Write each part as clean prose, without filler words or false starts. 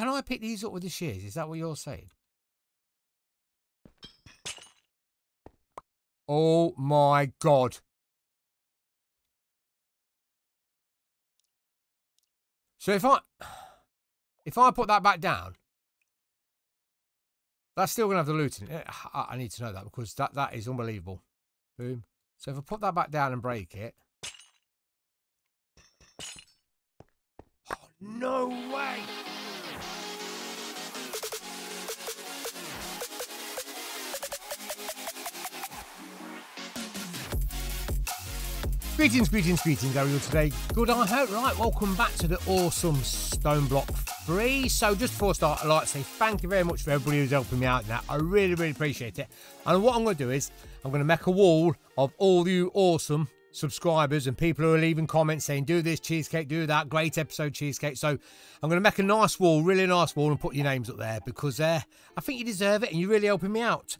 Can I pick these up with the shears? Is that what you're saying? Oh my God. So if I put that back down, that's still going to have the loot in it. I need to know that because that is unbelievable. Boom. So if I put that back down and break it. Oh, no way. Greetings, how are you today? Good, I hope. Right, welcome back to the awesome Stoneblock 3. So just before I start, I'd like to say thank you very much for everybody who's helping me out in that. I really, really appreciate it. And what I'm going to do is I'm going to make a wall of all you awesome subscribers and people who are leaving comments saying, do this, Cheesecake, do that, great episode, Cheesecake. So I'm going to make a nice wall, really nice wall, and put your names up there because I think you deserve it and you're really helping me out.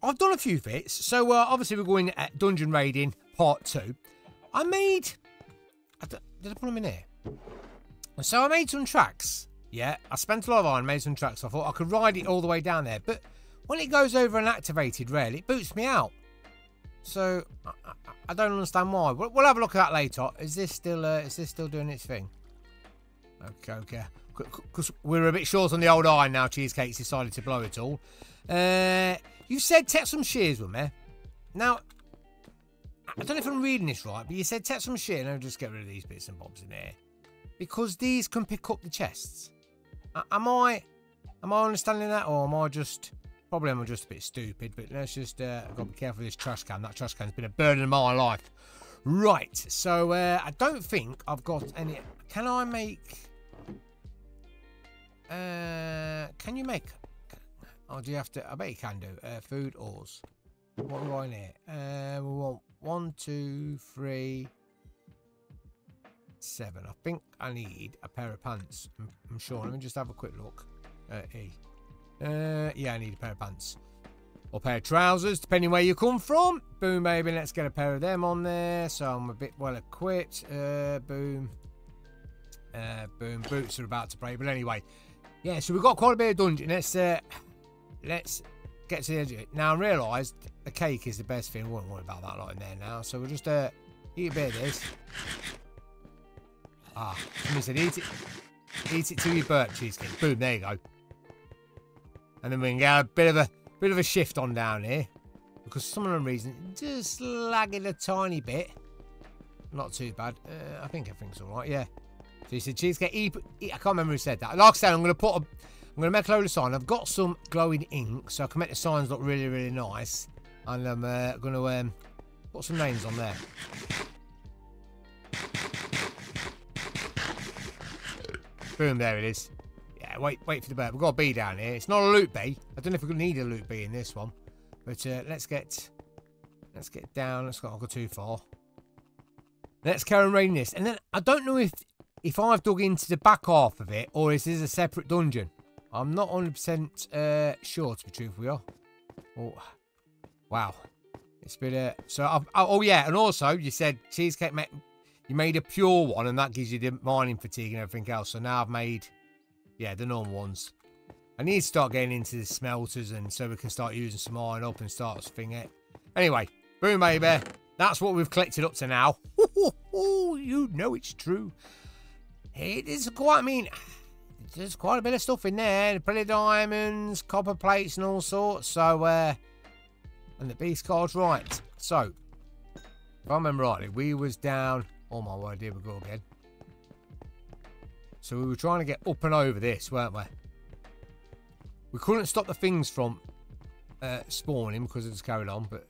I've done a few bits. So obviously we're going at Dungeon Raiding Part 2. Did I put them in here? So I made some tracks. Yeah, I spent a lot of time, made some tracks. I thought I could ride it all the way down there. But when it goes over an activated rail, it boots me out. So I don't understand why. We'll have a look at that later. Is this still doing its thing? Okay. Because we're a bit short on the old iron now. Cheesecake's decided to blow it all. You said take some shears with me. Now, I don't know if I'm reading this right, but you said take some shit and I'll just get rid of these bits and bobs in here. Because these can pick up the chests. Am I understanding that, or am I just... Probably I'm just a bit stupid, but let's just... I've got to be careful with this trash can. That trash can's been a burden of my life. Right, so I don't think I've got any... Can I make... can you make... Oh, do you have to... I bet you can do. Food ores. What do we want in here? We want 1, 2, 3, 7. I think I need a pair of pants. I'm sure. Let me just have a quick look. Yeah, I need a pair of pants. Or a pair of trousers, depending where you come from. Boom, baby. Let's get a pair of them on there. So I'm a bit well equipped. Boom. Boom. Boots are about to break. But anyway. Yeah, so we've got quite a bit of dungeon. Let's get to the edge of it. Now I realised the cake is the best thing. I won't worry about that lot in there now. So we'll just eat a bit of this. Ah, somebody said eat it till you burnt, Cheesecake. Boom, there you go. And then we can get a bit of a shift on down here because for some reason just lagging a tiny bit. Not too bad. I think everything's all right. Yeah. So you said Cheesecake. Eat. I can't remember who said that. Like I said, I'm going to make a load of signs. I've got some glowing ink, so I can make the signs look really, really nice. And I'm going to put some names on there. Boom, there it is. Yeah, wait for the bird. We've got a bee down here. It's not a loot bee. I don't know if we're going to need a loot bee in this one. But let's get down. Let's not go too far. Let's carry on raiding this. And then I don't know if I've dug into the back half of it or is this a separate dungeon. I'm not 100% sure, to be truthful, we are. Oh, wow. It's been a... So, oh, yeah, and also, you said Cheesecake, you made a pure one, and that gives you the mining fatigue and everything else. So now I've made, yeah, the normal ones. I need to start getting into the smelters, and so we can start using some iron up and start thing it. Anyway, boom, baby. That's what we've collected up to now. Oh, you know it's true. It is quite, I mean... There's quite a bit of stuff in there. Plenty of diamonds, copper plates and all sorts. So, and the beast card's right. So, if I remember rightly, we was down... Oh my word, here we go again. So we were trying to get up and over this, weren't we? We couldn't stop the things from spawning because it was carried on, but...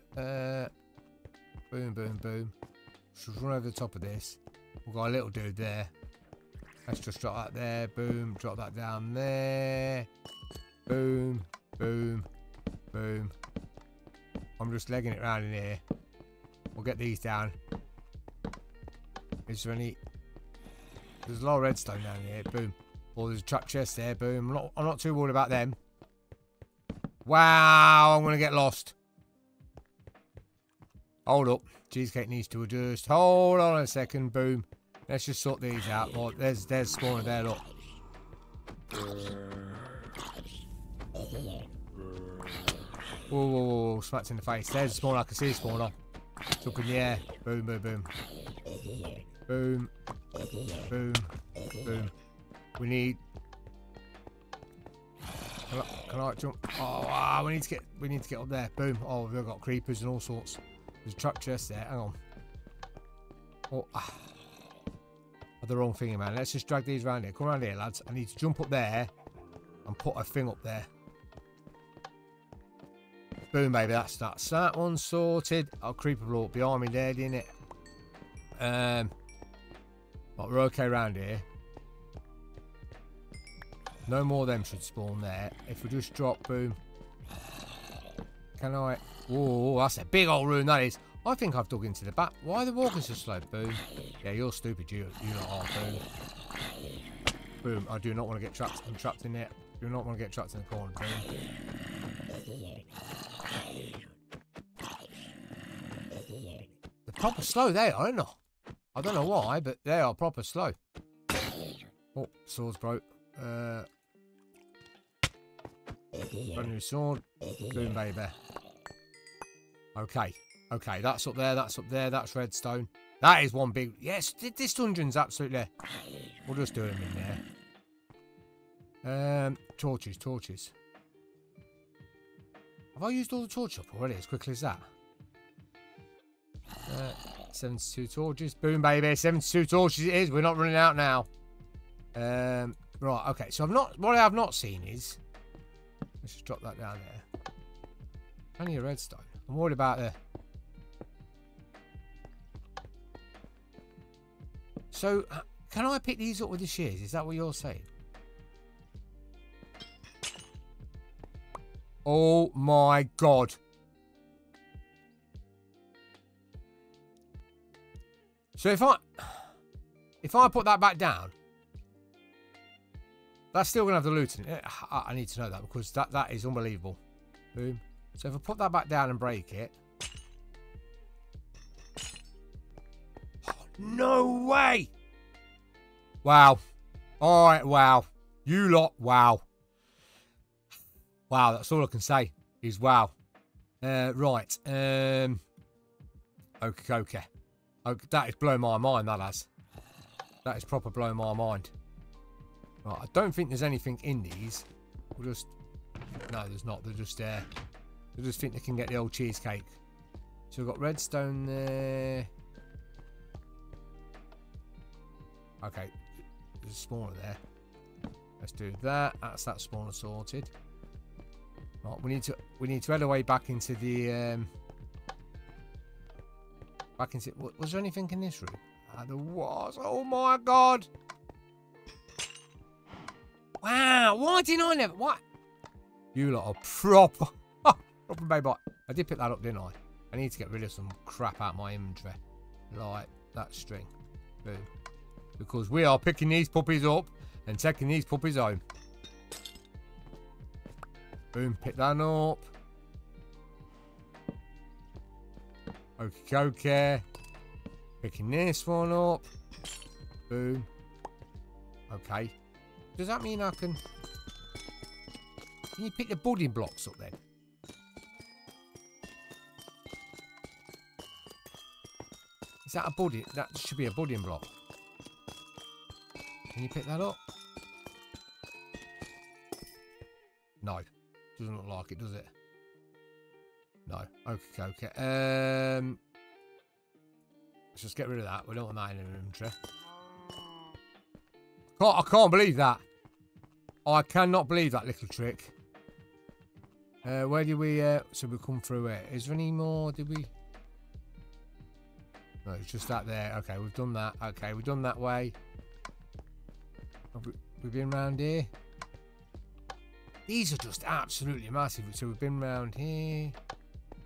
boom, boom, boom. Should run over the top of this. We've got a little dude there. Let's just drop that there. Boom. Drop that down there. Boom. Boom. Boom. I'm just legging it around in here. We'll get these down. Is there any... There's a lot of redstone down here. Boom. Or there's a trap chest there. Boom. I'm not too worried about them. Wow. I'm going to get lost. Hold up. Cheesecake needs to adjust. Hold on a second. Boom. Let's just sort these out. There's spawner there, look. Whoa, whoa, whoa, smacked in the face. There's a spawner, I can see a spawner. It's up in the air. Boom, boom, boom. Boom. Boom. Boom. We need... Can I jump? Oh, wow, we need to get up there. Boom. Oh, we've got creepers and all sorts. There's a trap chest there. Hang on. Oh, ah. The wrong thing, man. Let's just drag these around here. Come around here, lads. I need to jump up there and put a thing up there. Boom, baby. That's that one sorted. Our creeper blew up behind me there, didn't it? But we're okay around here. No more of them should spawn there. If we just drop, boom. Can I? Whoa, that's a big old room, that is. I think I've dug into the back. Why are the walkers so slow? Boom. Yeah, you're stupid. You lot are. Boom. Boom. I do not want to get trapped. I'm trapped in there. Do not want to get trapped in the corner. Boom. They're proper slow. They are, aren't they? I don't know why, but they are proper slow. Oh, sword's broke. Brand new sword. Boom, baby. Okay. Okay, that's up there, that's up there, that's redstone. That is one big... Yes, this dungeon's absolutely... We'll just do them in there. Torches, torches. Have I used all the torches up already as quickly as that? 72 torches. Boom, baby, 72 torches it is. We're not running out now. Right, okay, so I've not... What I have not seen is... Let's just drop that down there. I need a redstone. I'm worried about the... So, can I pick these up with the shears? Is that what you're saying? Oh my god. So if I put that back down, that's still gonna have the loot in it. I need to know that because that is unbelievable. Boom. So if I put that back down and break it. No way! Wow. Alright, wow. You lot, wow. Wow, that's all I can say is wow. Right. Okay. Okay, that is blowing my mind, that has. That is proper blowing my mind. Right, I don't think there's anything in these. We'll just... No, there's not. They're just there. I just think they can get the old cheesecake. So we've got redstone there... Okay, there's a spawner there. Let's do that. That's that spawner sorted. Right, we need to head away back into the Was there anything in this room? Ah, there was. Oh my god! Wow! Why didn't I never? What? You lot are proper. Proper baby. I did pick that up, didn't I? I need to get rid of some crap out of my inventory, like that string. Boom. Because we are picking these puppies up and taking these puppies home. Boom, pick that up. Okay. Picking this one up. Boom. Okay. Does that mean I can... Can you pick the building blocks up then? Is that a building? That should be a building block. Can you pick that up? No. Doesn't look like it, does it? No. Okay. Let's just get rid of that. We don't want that in the inventory. I can't believe that. I cannot believe that little trick. Where do we... so we come through here. Is there any more? Did we... No, it's just that there. Okay, we've done that. Okay, we've done that way. We've been round here. These are just absolutely massive. So we've been round here.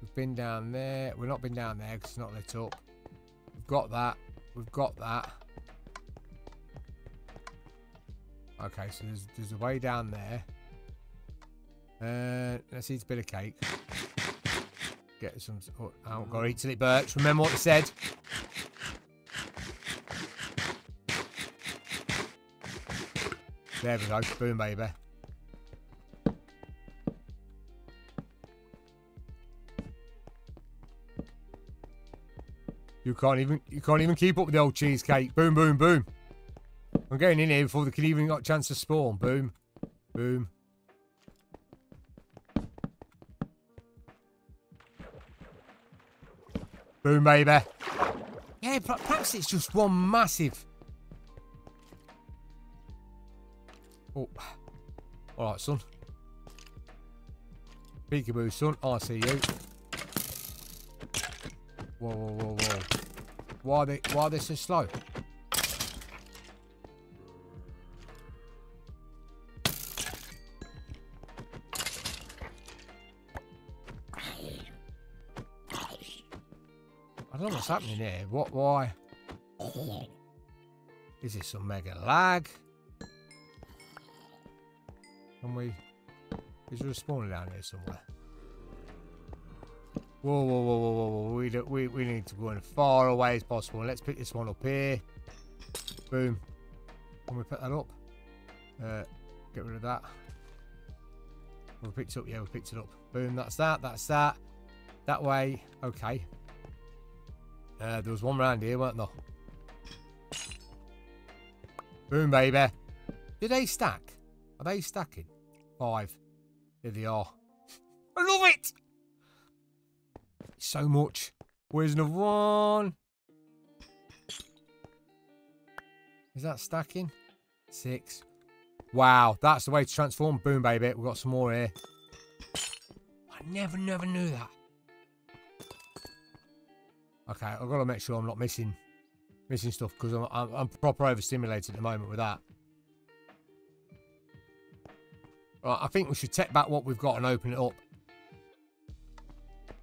We've been down there. We've not been down there because it's not lit up. We've got that. We've got that. Okay, so there's a way down there. Let's eat a bit of cake. Get some... Oh, I haven't got to eat it, Birch. Remember what they said. There we go. Boom, baby. You can't even keep up with the old cheesecake. Boom, boom, boom. I'm getting in here before they could even got a chance to spawn. Boom, boom. Boom, baby. Yeah, perhaps it's just one massive. Oh. Alright, son. Peekaboo, son. I see you. Whoa, whoa, whoa, whoa. Why are they so slow? I don't know what's happening here. What? Why? Is this some mega lag? Can we? Is there a spawner down here somewhere? Whoa, whoa, whoa, whoa, whoa, whoa! We need to go as far away as possible. Let's pick this one up here. Boom. Can we pick that up? Get rid of that. We picked it up. Yeah, we picked it up. Boom. That's that. That's that. That way. Okay. There was one round here, weren't there? Boom, baby. Do they stack? Are they stacking? 5. There they are. I love it! So much. Where's another one? Is that stacking? 6. Wow, that's the way to transform. Boom, baby. We've got some more here. I never knew that. Okay, I've got to make sure I'm not missing stuff because I'm proper overstimulated at the moment with that. Right, I think we should take back what we've got and open it up.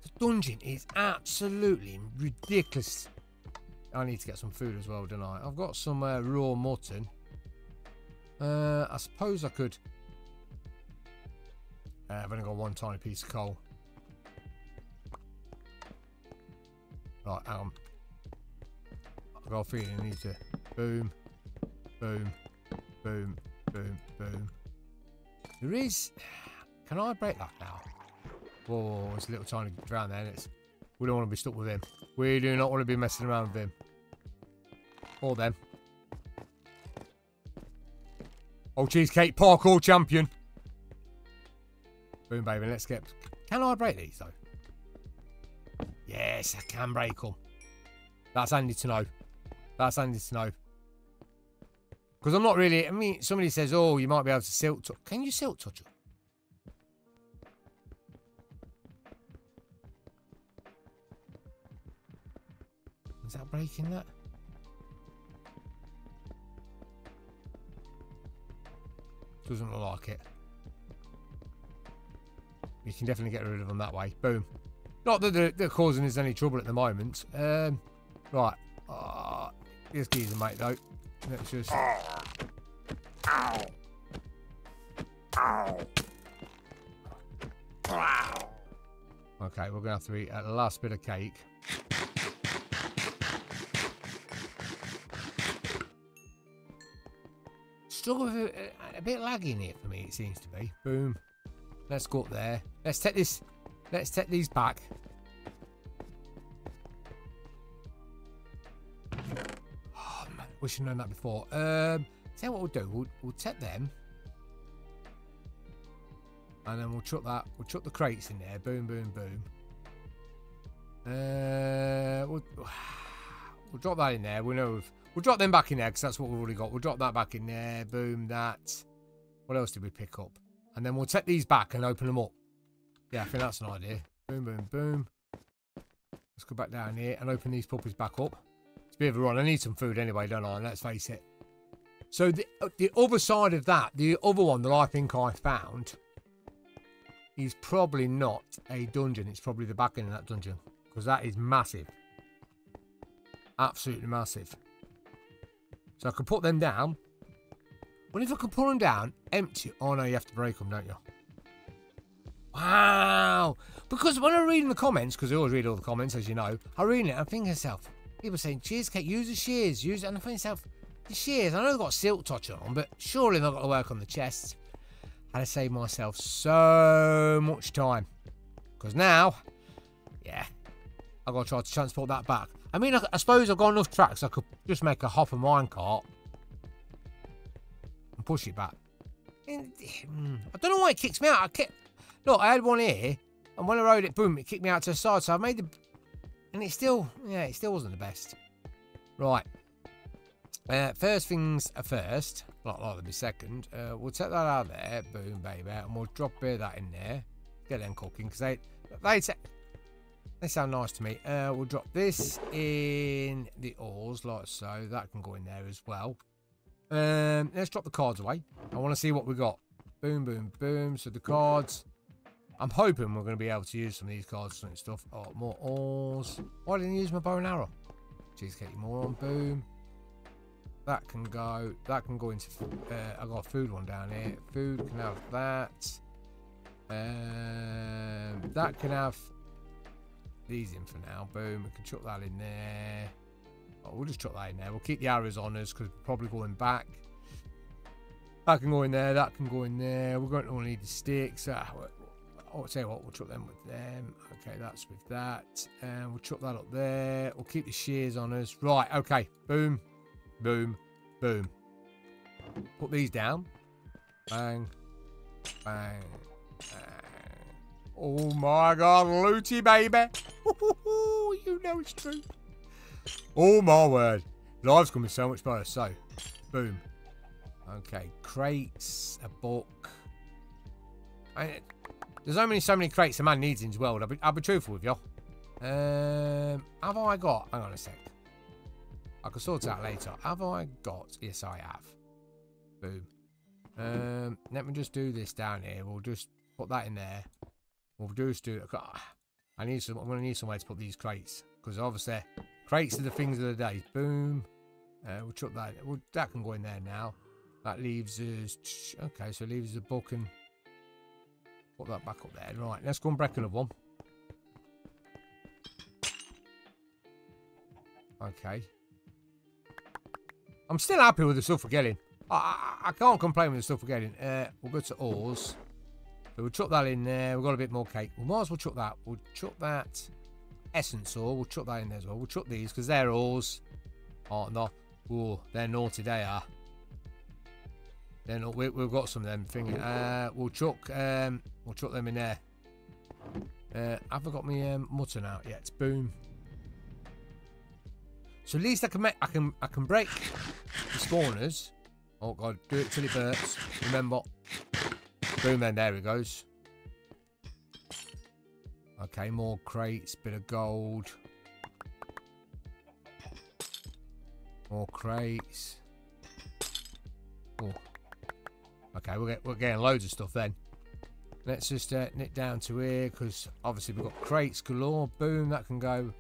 The dungeon is absolutely ridiculous. I need to get some food as well, don't I? I've got some raw mutton. I suppose I could... I've only got one tiny piece of coal. Right, hang on. I've got a feeling I need to... Boom. Boom. Boom. Boom. Boom. There is... Can I break that now? Whoa, it's a little tiny round there. We don't want to be stuck with him. We do not want to be messing around with him. Or them. Oh, cheesecake parkour champion. Boom, baby. Let's get... Can I break these, though? Yes, I can break them. That's handy to know. That's handy to know. Because I'm not really... I mean, somebody says, oh, you might be able to silt touch. Can you silt touch them? Is that breaking that? Doesn't look like it. You can definitely get rid of them that way. Boom. Not that they're causing us any trouble at the moment. Right. Here's geezer, mate, though. Let's just... Okay, we're going to have to eat the last bit of cake. Struggle with a bit laggy in here for me, it seems to be. Boom. Let's go up there. Let's take this... Let's take these back. Oh, man. We should have known that before. Tell you what we'll do. We'll take them. And then we'll chuck that. We'll chuck the crates in there. Boom, boom, boom. We'll drop that in there. We'll drop them back in there because that's what we've already got. We'll drop that back in there. Boom, that. What else did we pick up? And then we'll take these back and open them up. Yeah, I think that's an idea. Boom, boom, boom. Let's go back down here and open these puppies back up. It's a bit of a run. I need some food anyway, don't I? Let's face it. So the other side of that, the other one that I think I found, is probably not a dungeon. It's probably the back end of that dungeon. Because that is massive. Absolutely massive. So I can put them down. Well, if I can put them down empty. Oh, no, you have to break them, don't you? Wow! Because when I read in the comments, because I always read all the comments, as you know, I read it and I think to myself, people saying, cheesecake, use the shears, use it. And I think to myself, the shears, I know they've got silk touch on, but surely they've got to work on the chests. And I saved myself so much time. Because now, yeah, I've got to try to transport that back. I mean, I suppose I've got enough tracks. I could just make a hopper minecart and push it back. I don't know why it kicks me out. Look, I had one here, and when I rode it, boom, it kicked me out to the side. So I made the... And it still... Yeah, it still wasn't the best. Right. First things first. Not likely to be second. We'll take that out of there. Boom, baby. And we'll drop that in there. Get them cooking, because they sound nice to me. We'll drop this in the oars, like so. That can go in there as well. Let's drop the cards away. I want to see what we got. Boom, boom, boom. So the cards... I'm hoping we're going to be able to use some of these cards and stuff. Oh, more oars. Why didn't I use my bow and arrow? Cheesecake, you moron. Boom. That can go. That can go into... I've got a food one down here. Food can have that. That can have these in for now. Boom. We can chuck that in there. Oh, we'll just chuck that in there. We'll keep the arrows on us because we're probably going back. That can go in there. That can go in there. We're going to only need the sticks. I'll tell you what, we'll chuck them with them. Okay, that's with that. And we'll chuck that up there. We'll keep the shears on us. Right, okay. Boom, boom, boom. Put these down. Bang, bang, bang. Oh my God, looty baby. You know it's true. Oh my word. Life's going to be so much better. So, boom. Okay, crates, a book. There's only so many crates a man needs in his world. I'll be truthful with y'all. Have I got... Hang on a sec. I can sort it out later. Have I got... Yes, I have. Boom. Let me just do this down here. We'll just put that in there. We'll just do... I'm going to need somewhere to put these crates. Because obviously, crates are the things of the day. Boom. We'll chuck that in. Well, that can go in there now. That leaves us... Okay, so it leaves us a book and... Put that back up there. Right, let's go and break another one. Okay. I'm still happy with the stuff we're getting. I can't complain with the stuff we're getting. We'll go to oars. So we'll chuck that in there. We've got a bit more cake. We might as well chuck that. We'll chuck that essence ore. We'll chuck that in there as well. We'll chuck these because they're oars. Aren't they? Oh, they're naughty, they are. Then we've got some of them things. We'll chuck them in there. Have I got my mutton out yet? Boom. So at least I can make. I can break the spawners. Oh God! Do it till it bursts. Remember. Boom. Then there it goes. Okay, more crates. Bit of gold. More crates. Oh. Okay, we're getting loads of stuff then. Let's just nip down to here because obviously we've got crates galore. Boom, that can go.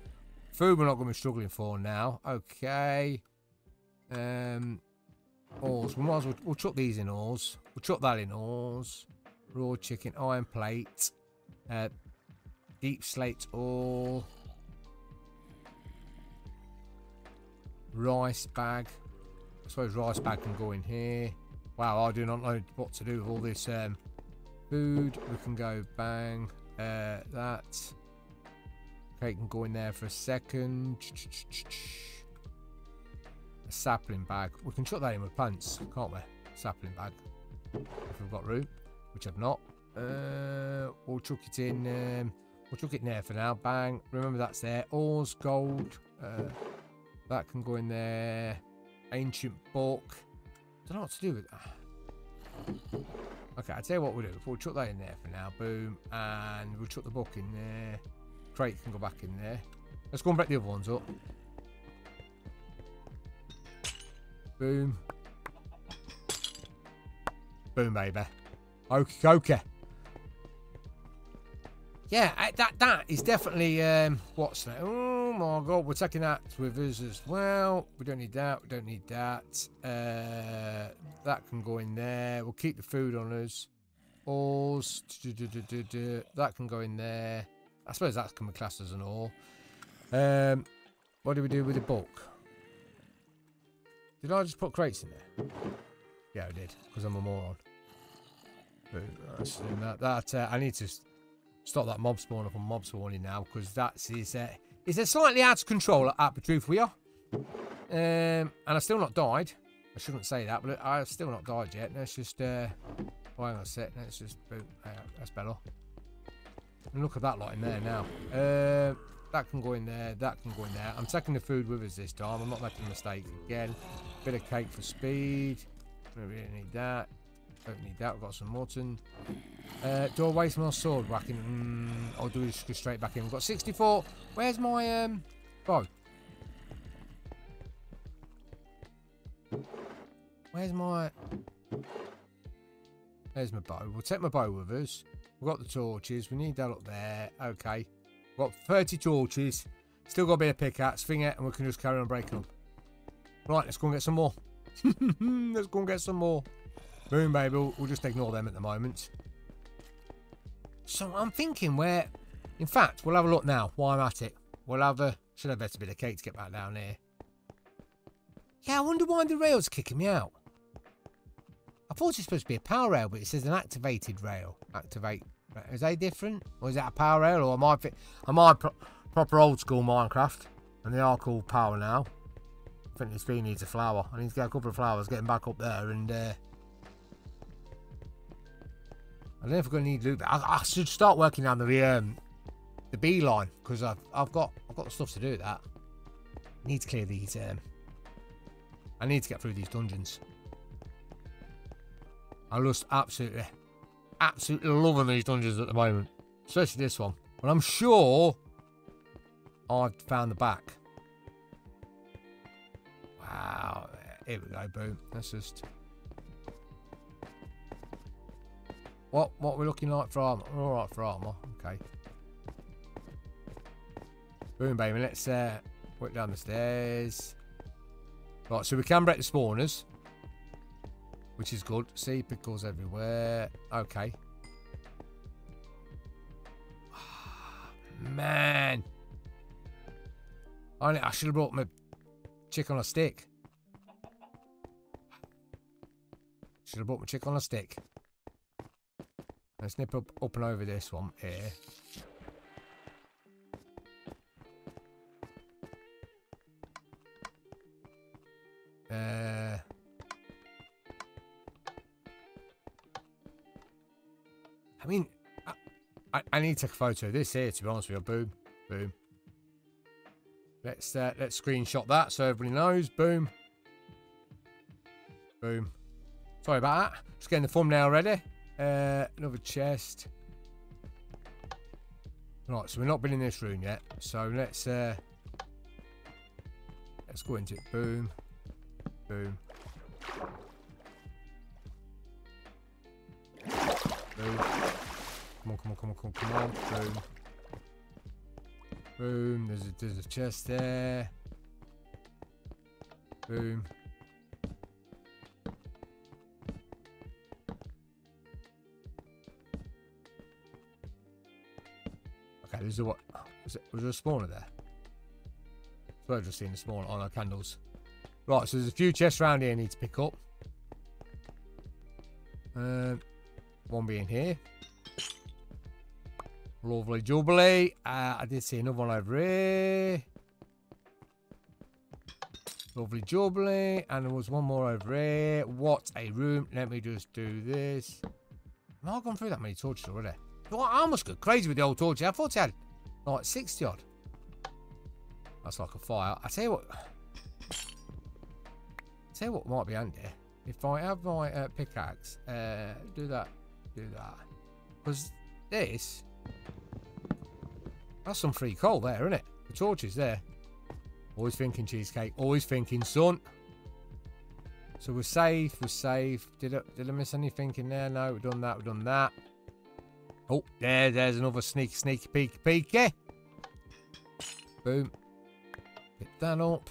Food we're not going to be struggling for now. Okay. Oars. We might as well, we'll chuck these in oars. We'll chuck that in oars. Raw chicken, iron plate. Deep slate ore. Rice bag. I suppose rice bag can go in here. Wow, I do not know what to do with all this food. We can go bang. That. Okay, can go in there for a second. A sapling bag. We can chuck that in with plants, can't we? Sapling bag. If we've got room, which I've not. We'll chuck it in. We'll chuck it in there for now. Bang. Remember that's there. Oars, gold. That can go in there. Ancient book. Don't know what to do with that. Okay, I'll tell you what we'll do. We'll chuck that in there for now. Boom. And we'll chuck the book in there. Crate can go back in there. Let's go and break the other ones up. Boom. Boom, baby. Okie dokie. Yeah, that is definitely what's that? Oh my God, we're taking that with us as well. We don't need that. We don't need that. That can go in there. We'll keep the food on us. Oars. That can go in there. I suppose that's coming classed as an oar. What do we do with the bulk? Did I just put crates in there? Yeah, I did because I'm a moron. I need to stop that mob spawn up on mob spawning now because that's his Is it slightly out of control at Aperture for you? And I've still not died. I shouldn't say that, but I've still not died yet. Let's just... oh, hang on a sec. Let's just... Boom. That's better. And look at that lot in there now. That can go in there. That can go in there. I'm taking the food with us this time. I'm not making a mistake again. Bit of cake for speed. We don't really need that. Don't need that. We've got some mutton. Do I waste my sword whacking? Or do we just go straight back in? We've got 64. Where's my bow? Where's my... There's my bow. We'll take my bow with us. We've got the torches. We need that up there. Okay. We've got 30 torches. Still got a bit of pickaxe. Finger it, and we can just carry on breaking them. Right, let's go and get some more. Let's go and get some more. Boom, baby. We'll just ignore them at the moment. So I'm thinking where... In fact, we'll have a look now while I'm at it. We'll have a... Should have better bit of cake to get back down here. Yeah, I wonder why the rail's kicking me out. I thought it was supposed to be a power rail, but it says an activated rail. Activate. Is they different? Or is that a power rail? Or am I proper old school Minecraft? And they are called power now. I think this tree needs a flower. I need to get a couple of flowers, getting back up there. And I don't know if we're going to need loot. I should start working on the bee line, because I've got stuff to do with that. I need to clear these. I need to get through these dungeons. I just absolutely loving these dungeons at the moment. Especially this one. But I'm sure I've found the back. Wow. Here we go, boom. That's just... What we're looking like for armour? We're alright for armour. Okay. Boom, baby. Let's work down the stairs. Right, so we can break the spawners. Which is good. See, pickles everywhere. Okay. Oh, man. I should have brought my chick on a stick. Should have brought my chick on a stick. Let's nip up and over this one here. I mean, I need to take a photo of this here, to be honest with you. Boom, boom. Let's screenshot that so everybody knows. Boom, boom. Sorry about that. Just getting the thumbnail ready. Another chest. Right, so we've not been in this room yet. So let's go into it. Boom, boom, boom. Come on. Boom. Boom. There's a chest there. Boom. Okay, this is what... Was there a spawner there? I swear I've just seen the spawner on our candles. Right, so there's a few chests around here I need to pick up. One being here. Lovely jubilee. I did see another one over here. Lovely jubilee. And there was one more over here. What a room. Let me just do this. I've not gone through that many torches already. I almost got crazy with the old torches. I thought I had like 60 odd. That's like a fire. I tell you what might be handy. If I have my pickaxe, do that. Because this... That's some free coal there, isn't it? The torch is there. Always thinking, Cheesecake. Always thinking, son. So we're safe. We're safe. Did I miss anything in there? No, we've done that. We've done that. Oh, there's another sneaky, peeky. Boom. Pick that up.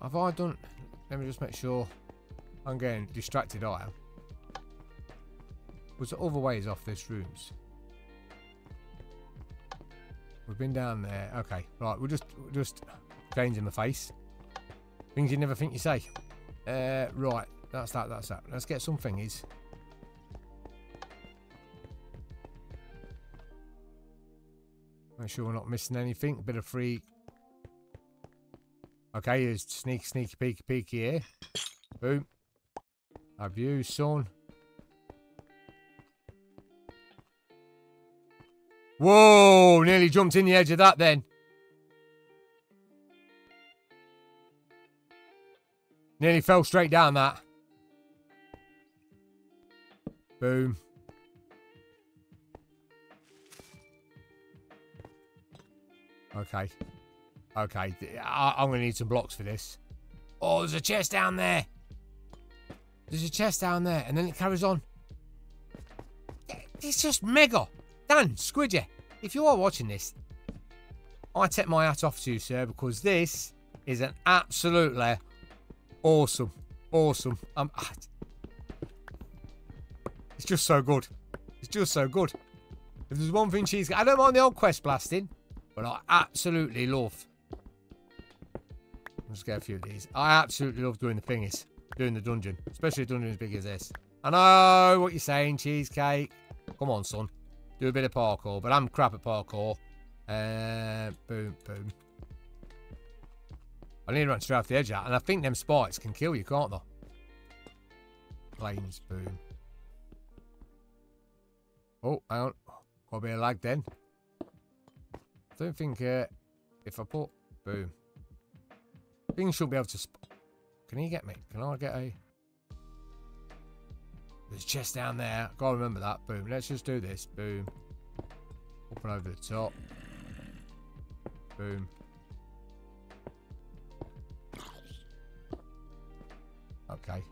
Have I done... Let me just make sure. I'm getting distracted, I am. Was there other ways off this rooms? We've been down there. Okay, right. We're just changing the face. Things you never think you say. Right. That's that. Let's get some thingies. Make sure we're not missing anything. Bit of free. Okay, here's sneaky, sneaky, peeky, peeky here. Boom. Have you, son? Whoa! Nearly jumped in the edge of that then. Nearly fell straight down that. Boom. Okay. Okay. I'm going to need some blocks for this. Oh, there's a chest down there. There's a chest down there. And then it carries on. It's just mega. Dan, Squidgy, if you are watching this, I take my hat off to you, sir, because this is an absolutely awesome, awesome. It's just so good. It's just so good. If there's one thing she's... I don't mind the old quest blasting, but I absolutely love... I'll just get a few of these. I absolutely love doing the thingies, doing the dungeon, especially a dungeon as big as this. I know what you're saying, Cheesecake. Come on, son. Do a bit of parkour, but I'm crap at parkour. Boom, boom. I need to run straight off the edge of that, and I think them spikes can kill you, can't they? Planes, boom. Oh, hang on. Got a bit of lag then. I don't think if I put... Boom. Things should be able to... Can he get me? Can I get a... There's a chest down there. Gotta remember that. Boom. Let's just do this. Boom. Up and over the top. Boom. Okay.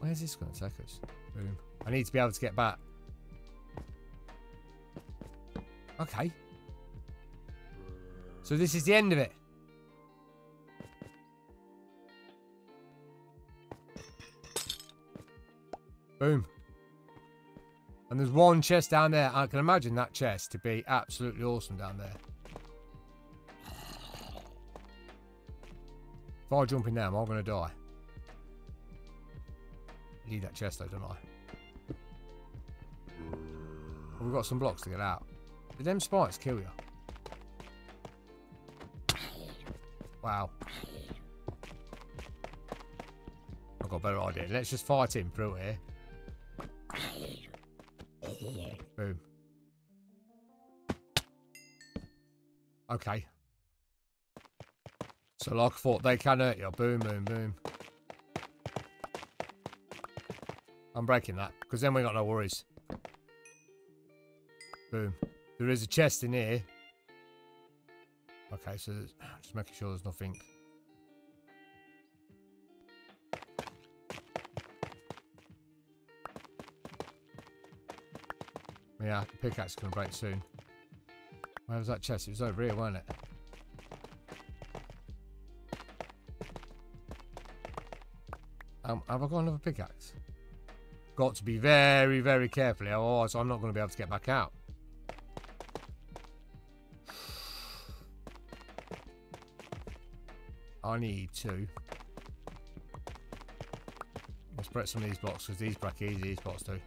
Where's this going to take us? Boom. I need to be able to get back. Okay. So this is the end of it. Boom. And there's one chest down there. I can imagine that chest to be absolutely awesome down there. If I jump in there, I'm all going to die. I need that chest though, don't I? Well, we've got some blocks to get out. Did them spikes kill you? Wow. I've got a better idea. Let's just fight him through here. Boom. Okay. So like I thought, they can hurt you. Boom, boom, boom. I'm breaking that, because then we got no worries. Boom. There is a chest in here. Okay, so just making sure there's nothing. Yeah, the pickaxe is going to break soon. Where was that chest? It was over here, wasn't it? Have I got another pickaxe? Got to be very, very carefully, otherwise I'm not going to be able to get back out. I need to. Let's break some of these blocks, because these break easy, these blocks do.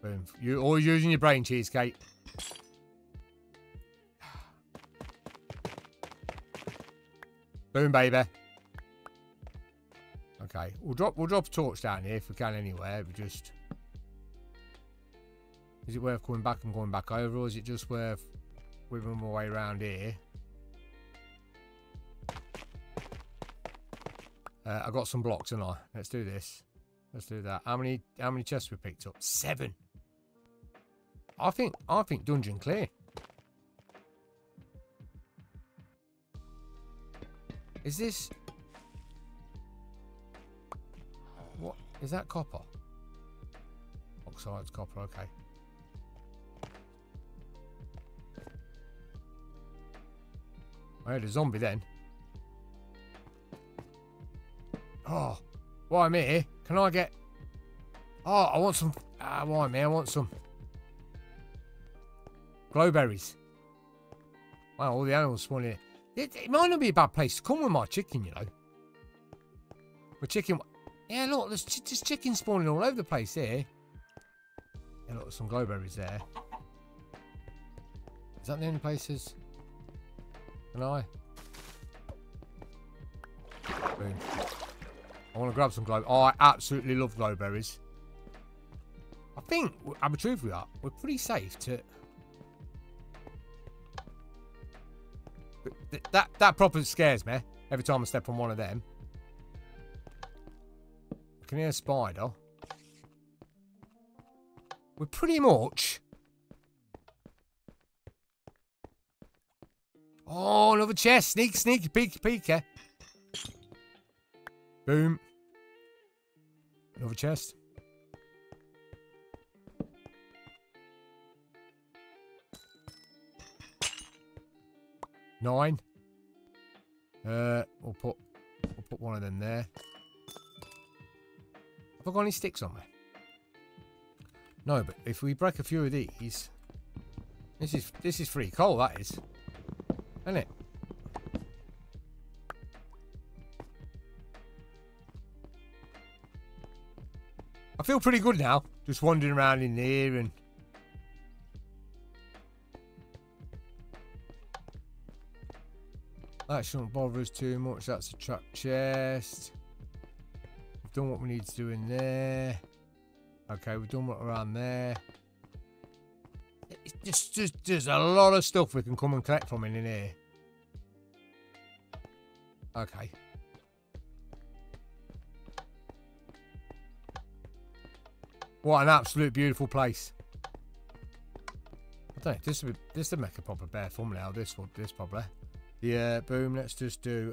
Boom. You're always using your brain, Cheesecake. Boom, baby. Okay, we'll drop a torch down here if we can anywhere. We just... Is it worth coming back and going back over, or is it just worth whipping my way around here? I got some blocks, haven't I? Let's do this. Let's do that. How many chests we picked up? 7. I think dungeon clear. Is this... What? Is that copper? Oxides copper, okay. I heard a zombie then. Oh, while I'm here, can I get... Oh, I want some... Ah, why me? I want some... Glowberries. Wow, all the animals spawn here. It might not be a bad place to come with my chicken, you know. My chicken... Yeah, look, there's chicken spawning all over the place here. Yeah, got some glowberries there. Is that the only places? Can I? Boom. I want to grab some glowberries. Oh, I absolutely love glowberries. I think, I'll be truthful with that, we're pretty safe to... That properly scares me every time I step on one of them. I can hear a spider. We're pretty much... Oh, another chest. Sneak, sneak, peek, peek. Boom. Another chest. Nine. We'll put one of them there. Have I got any sticks on me? No, but if we break a few of these, this is free coal. That is, isn't it? I feel pretty good now, just wandering around in here and. That shouldn't bother us too much. That's a trap chest. We've done what we need to do in there. Okay, we've done what around there. It's just there's a lot of stuff we can come and collect from in here. Okay. What an absolute beautiful place. I don't know. This would make a proper bear thumbnail. This probably. Yeah, boom, let's just do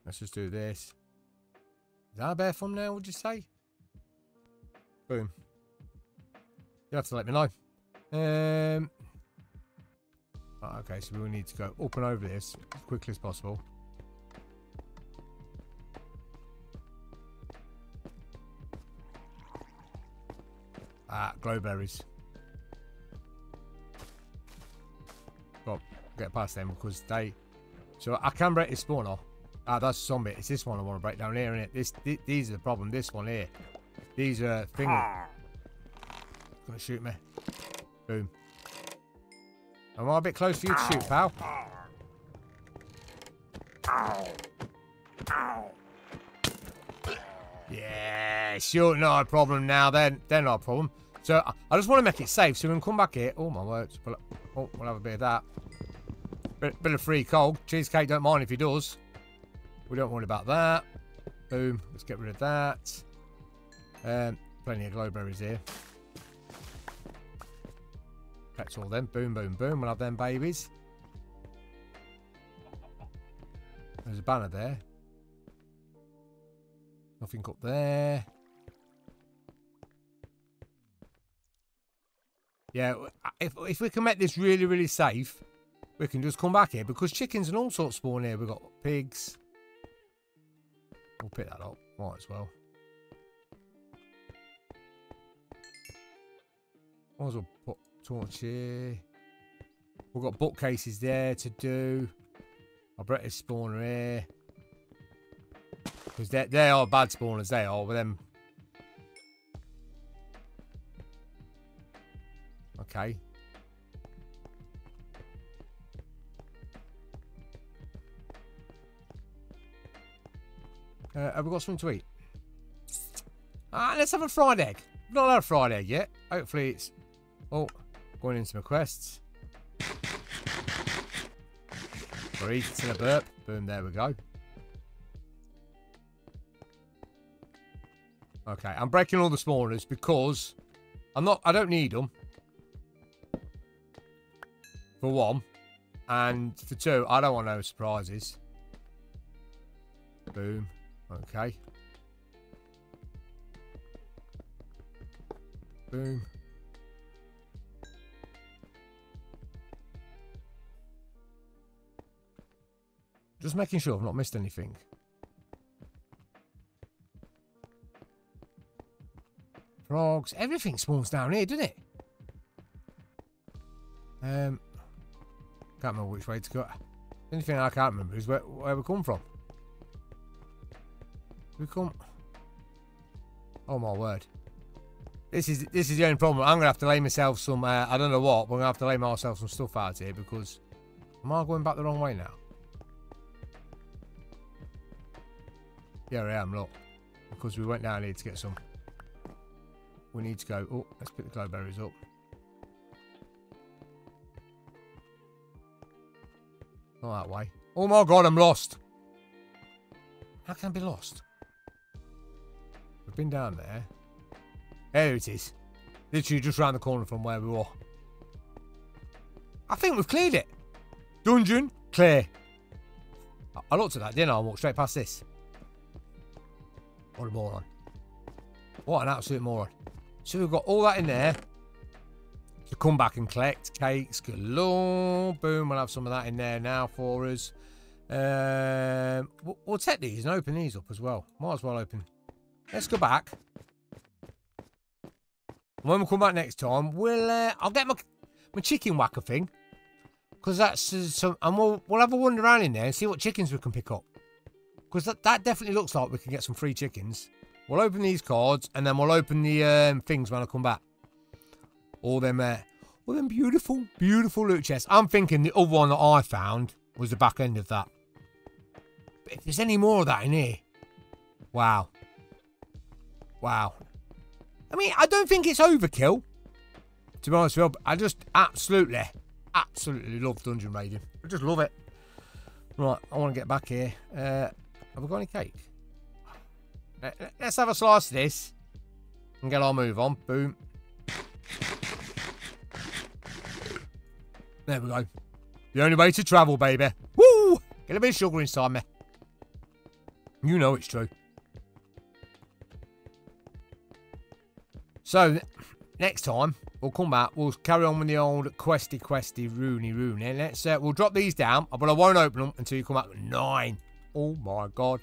this. Is that a bear thumbnail, would you say? Boom. You'll have to let me know. Okay, so we'll need to go up and over this as quickly as possible. Ah, glowberries. Well, get past them because they... So I can break this spawner. Ah, that's a zombie. It's this one I want to break down here, isn't it? These are the problem. This one here. These are... Finger... Gonna shoot me. Boom. Am I a bit close for you to shoot, pal? Yeah, sure. Not a problem now. They're not a problem. So I just want to make it safe so we can come back here. Oh, my word. Oh, we'll have a bit of that. Bit of free coal. Cheesecake don't mind if he does. We don't worry about that. Boom. Let's get rid of that. Plenty of glowberries here. Catch all them. Boom, boom, boom. We'll have them babies. There's a banner there. Nothing up there. Yeah, if we can make this really, really safe... We can just come back here because chickens and all sorts spawn here. We've got pigs. We'll pick that up. Might as well. Might as well put a torch here. We've got bookcases there to do. I'll break this spawner here. Because they are bad spawners, they are with them. Okay. Have we got something to eat? Let's have a fried egg. I've not had a fried egg yet. Hopefully it's... Oh, going into my quests. Breathe to the burp. Boom, there we go. Okay, I'm breaking all the spawners because I don't need them. For one. And for two, I don't want no surprises. Boom. Okay. Boom. Just making sure I've not missed anything. Frogs. Everything spawns down here, doesn't it? Can't remember which way to go. The only thing I can't remember is where we come from. Oh my word. This is the only problem. I'm gonna have to lay myself some I don't know what, but I'm gonna have to lay myself some stuff out here because am I going back the wrong way now? Yeah, I am. Look, because we went down here to get some. We need to go. Oh, let's pick the glowberries up. Not that way. Oh my god, I'm lost. How can I be lost? We've been down there. There it is. Literally just round the corner from where we were. I think we've cleared it. Dungeon clear. I looked at that, didn't I? I walked straight past this. What a moron. What an absolute moron. So we've got all that in there to come back and collect. Cakes galore. Boom, we'll have some of that in there now for us. We'll take these and open these up as well. Might as well open. Let's go back. When we come back next time, we'll I'll get my chicken whacker thing, because that's some, and we'll have a wander around in there and see what chickens we can pick up, because that definitely looks like we can get some free chickens. We'll open these cards and then we'll open the things when I come back. All them beautiful, beautiful loot chests. I'm thinking the other one that I found was the back end of that. But if there's any more of that in here, wow. Wow. I mean, I don't think it's overkill, to be honest with you. I just absolutely love dungeon raiding. I just love it. Right, I want to get back here. Have we got any cake? Let's have a slice of this and get our move on. Boom. There we go. The only way to travel, baby. Woo! Get a bit of sugar inside me. You know it's true. So, next time, we'll come back. We'll carry on with the old questy, rooney. Let's, we'll drop these down, but I won't open them until you come back with 9. Oh, my God.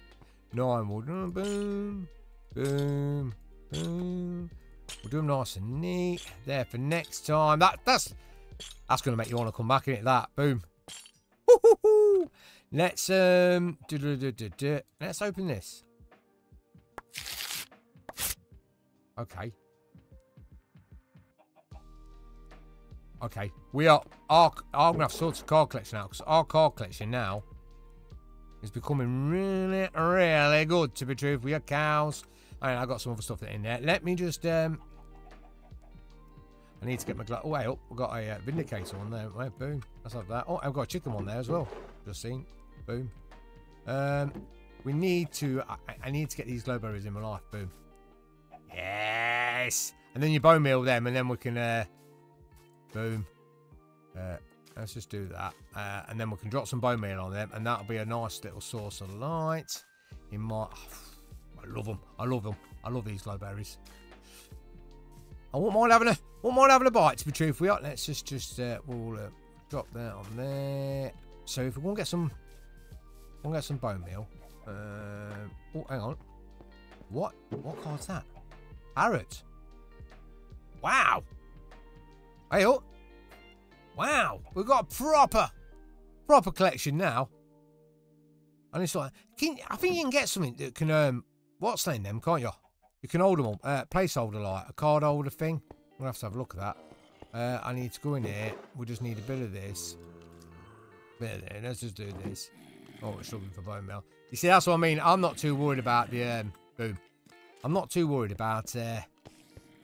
9. We'll do them. Boom. Boom. Boom. We'll do them nice and neat. There for next time. That's going to make you want to come back, isn't it? That. Boom. Woo-hoo-hoo. Let's, let's open this. Okay. Okay, we are. I'm gonna have sorts of card collection now, because our card collection now is becoming really, really good. To be true, we have cows. Alright, I got some other stuff in there. Let me just. I need to get my glass. Oh, way up. We've got a vindicator one there. Right, boom. Let's have that. Oh, I've got a chicken one there as well. Just seen. Boom. We need to. I need to get these glowberries in my life. Boom. Yes. And then you bone meal them, and then we can. Boom. Let's just do that. And then we can drop some bone meal on them. And that'll be a nice little source of light. In my... I love them. I love them. I love these glowberries. I wouldn't mind having a bite, to be truthful. Let's just we'll drop that on there. So if we want to get some... We'll get some bone meal. Oh, hang on. What? What card's that? Parrot. Wow. Hey, oh. Wow. We've got a proper collection now. And it's like, I think you can get something that can, what's name them, can't you? You can hold them all. Placeholder light, a card holder thing. We'll have to have a look at that. I need to go in here. We just need a bit of this. Let's just do this. Oh, we're struggling for bone meal. You see, that's what I mean. I'm not too worried about the, boom. I'm not too worried about,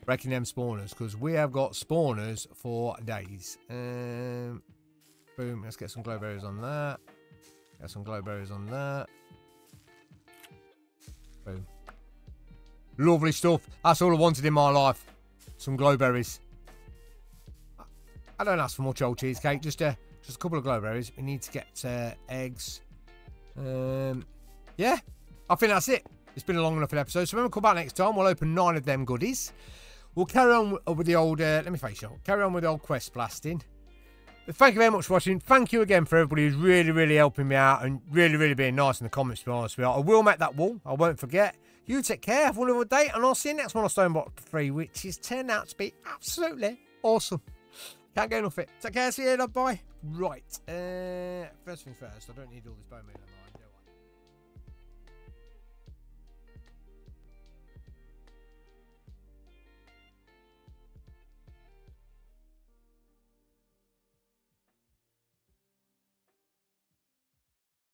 wrecking them spawners, because we have got spawners for days. Boom, let's get some glowberries on that. Get some glowberries on that. Boom. Lovely stuff. That's all I wanted in my life. Some glowberries. I don't ask for much, old cheesecake. Just a couple of glowberries. We need to get eggs. Yeah, I think that's it. It's been a long enough episode. So when we come back next time, we'll open 9 of them goodies. We'll carry on with the old, let me face it, carry on with the old quest blasting. But thank you very much for watching. Thank you again for everybody who's really, really helping me out and really, really being nice in the comments, to be honest with you. I will make that wall. I won't forget. You take care. Have a wonderful day. And I'll see you next one on Stoneblock 3, which has turned out to be absolutely awesome. Can't get enough of it. Take care. See you later. Bye. Right. First things first. I don't need all this bone meal.